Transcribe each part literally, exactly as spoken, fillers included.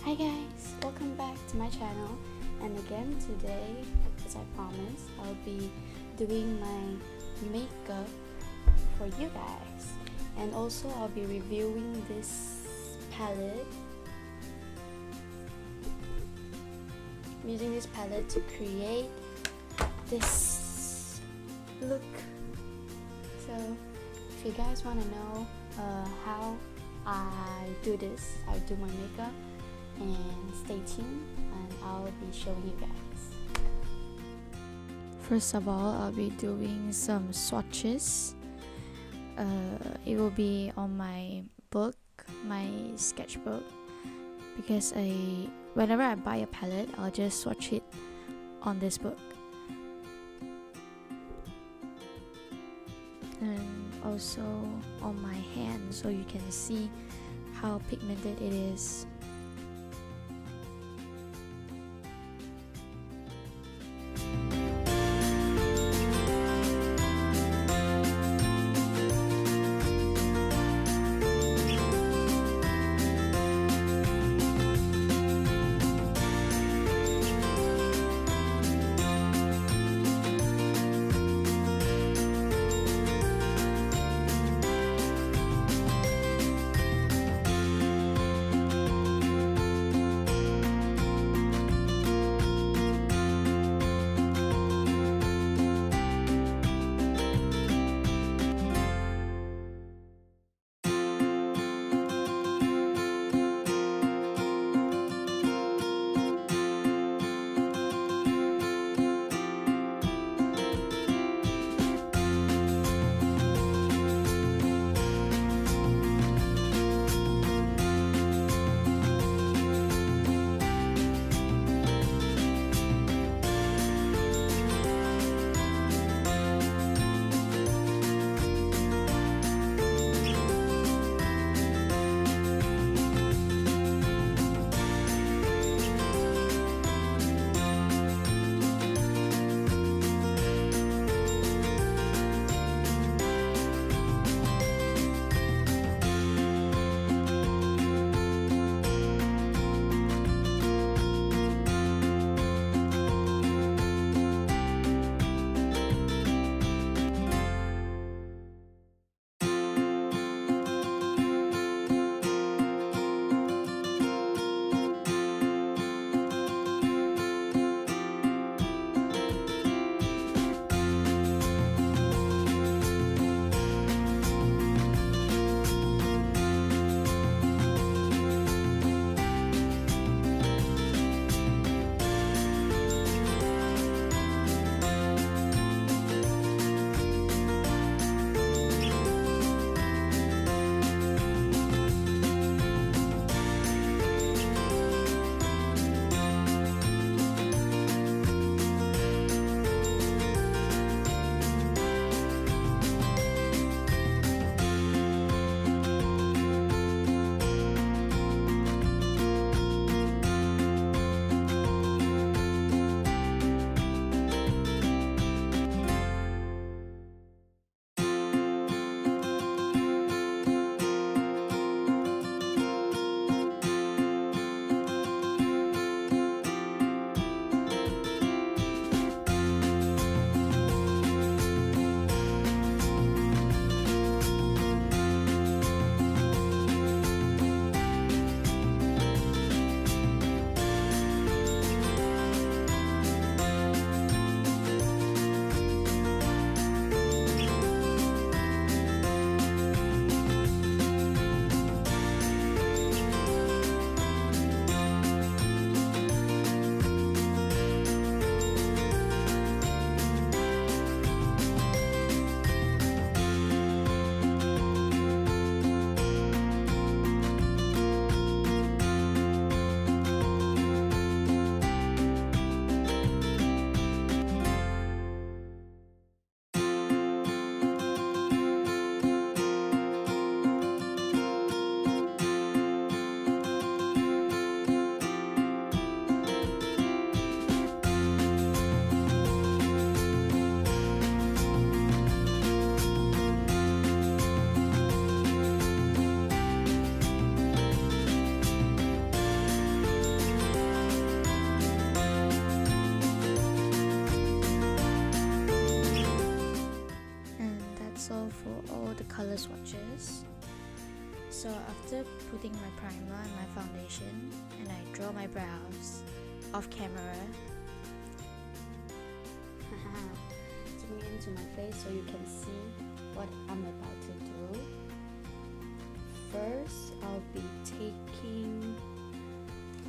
Hi guys, welcome back to my channel. And again today, as I promised, I'll be doing my makeup for you guys, and also I'll be reviewing this palette. I'm using this palette to create this look. So if you guys want to know uh, how I do this, I do my makeup, and stay tuned and I'll be showing you guys. First of all, I'll be doing some swatches. Uh, it will be on my book, my sketchbook, because I, whenever I buy a palette, I'll just swatch it on this book. And also on my hand, so you can see how pigmented it is. for all the color swatches. So after putting my primer and my foundation, and I draw my brows off camera. Zoom into my face so you can see what I'm about to do. First, I'll be taking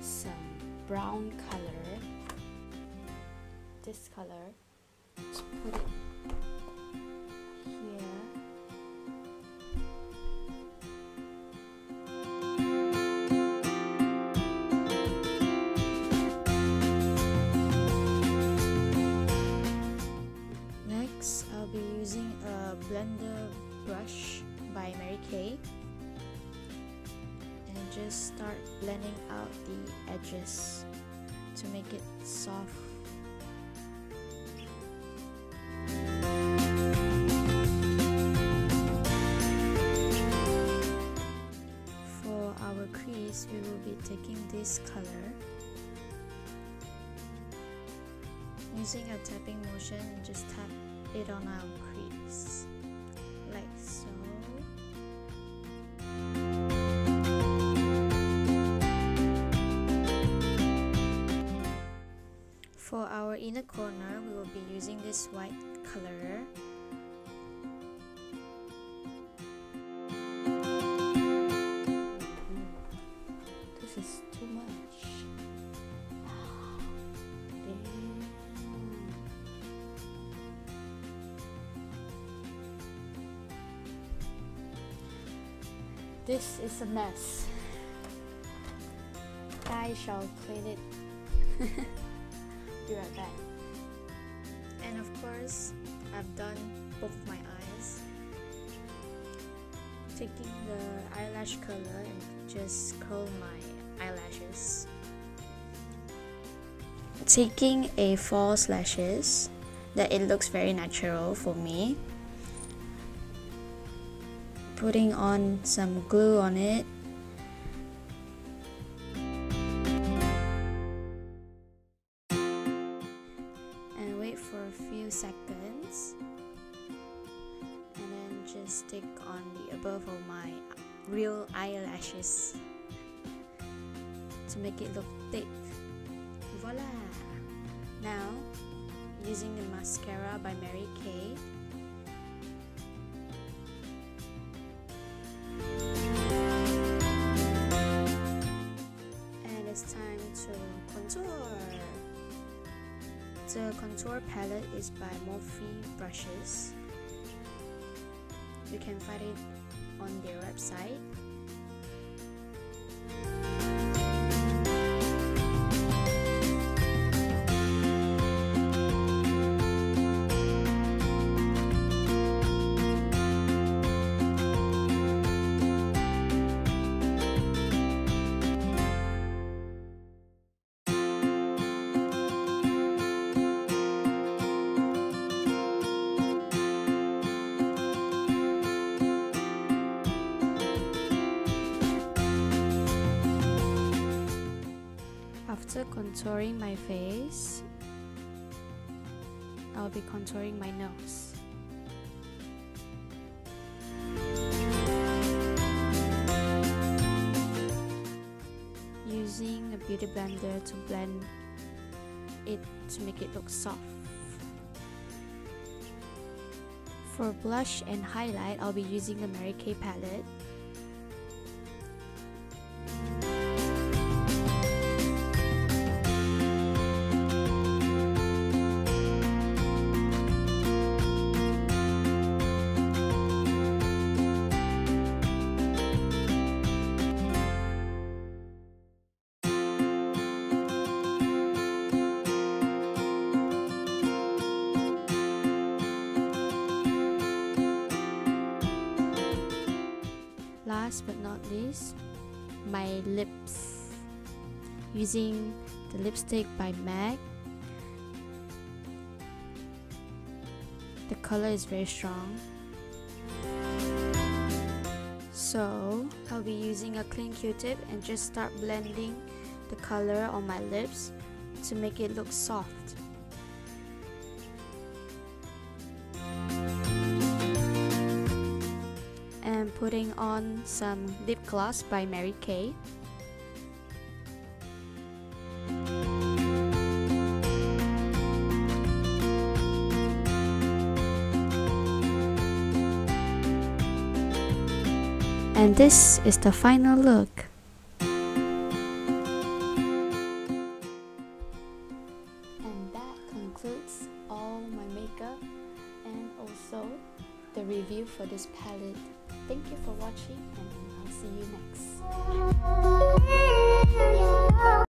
some brown color, this color, to put it here. Next, I'll be using a blender brush by Mary Kay and just start blending out the edges to make it soft. For our crease, we will be taking this color. Using a tapping motion, just tap it on our crease, like so. For our inner corner, we will be using this white color. This is too much. This is a mess. I shall clean it. Be right back. And of course, I've done both my eyes. Taking the eyelash curler and just curl my eyelashes. Taking a false lashes that it looks very natural for me. Putting on some glue on it. And wait for a few seconds. And then just stick on the above of my real eyelashes to make it look thick. Voila! Now, using the mascara by Mary Kay, the contour palette is by Morphe Brushes. You can find it on their website. After contouring my face, I'll be contouring my nose. Using a beauty blender to blend it to make it look soft. For blush and highlight, I'll be using the Mary Kay palette. Last but not least, my lips. Using the lipstick by M A C. The color is very strong. So, I'll be using a clean Q-tip and just start blending the color on my lips to make it look soft. putting on some lip gloss by Mary Kay. And this is the final look. And that concludes all my makeup and also the review for this palette. Thank you for watching, and I'll see you next.